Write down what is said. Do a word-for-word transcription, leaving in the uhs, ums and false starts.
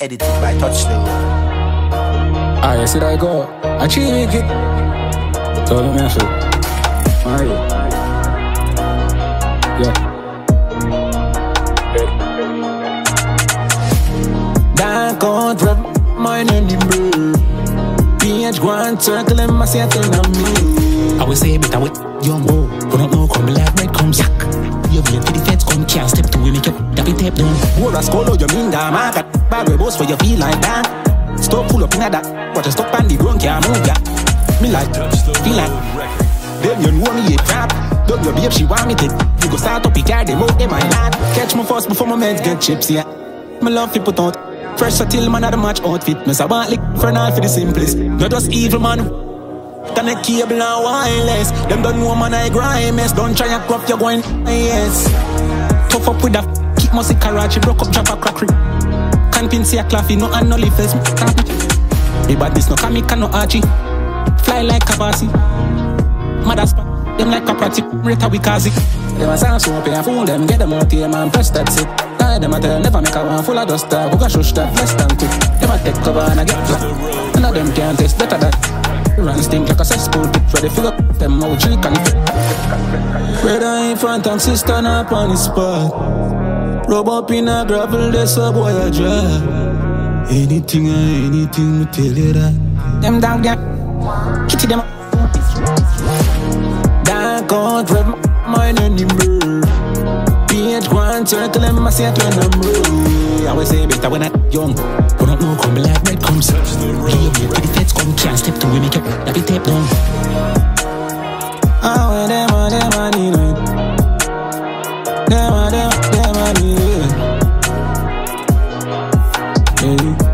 Edited by Touchstone. I said I go, I cheek it. Tell me I should. Mario. Yeah. That contract, mine and the bird. P H one circle and my set on me. I will say, but I wait, young, oh, but I know, come like red, come yak. You have left the feds, come can't step to make it. Tape down. War a skull or your minga market. Bad we boss for your feel like that. Stop full up in a duck. But a stop on the ground can't move ya. Me like, feel like. Then you know me a crap. Don't you be if she want me to. You go start up, you carry them out in my lad. Catch me first before my meds get chips, yeah. Me love to put out. Fresh till man had a match outfit. Miss I want lick for an all for the simplest. Not just evil man. Can a cable and wireless. Them don't know man I grind. Don't try and crop your going. Yes. Tough up with a must see Karachi, broke up, drop a crackery. Can't pin see a claffy, no and no leaf face. Me bad this no Kamika no Archie. Fly like Kabasi. Mad as them like Kaprati, Rita Wikazi. Them a sound so pay, fool them, get them out here, man, press that zip. Now them a tell, never make a one full of dust, who got shush that, less than two. Them a take cover and a get flat. None of them can't taste better that. Run stink like a cesspool, bitch, ready figure them out, chill can fit. Brother in front and sister up on the spot. Rub up in a gravel, that's a boy a job. Anything or anything, we tell you that. Them down there, kitty them. That can't rev my anymore. P H one circle and my set when I'm ready. I always say better when I'm young. But I know come like red comes. Give me to the feds, come can't step to me, make it, that be tape down. I wear them on them on the night. Them on them. Hey.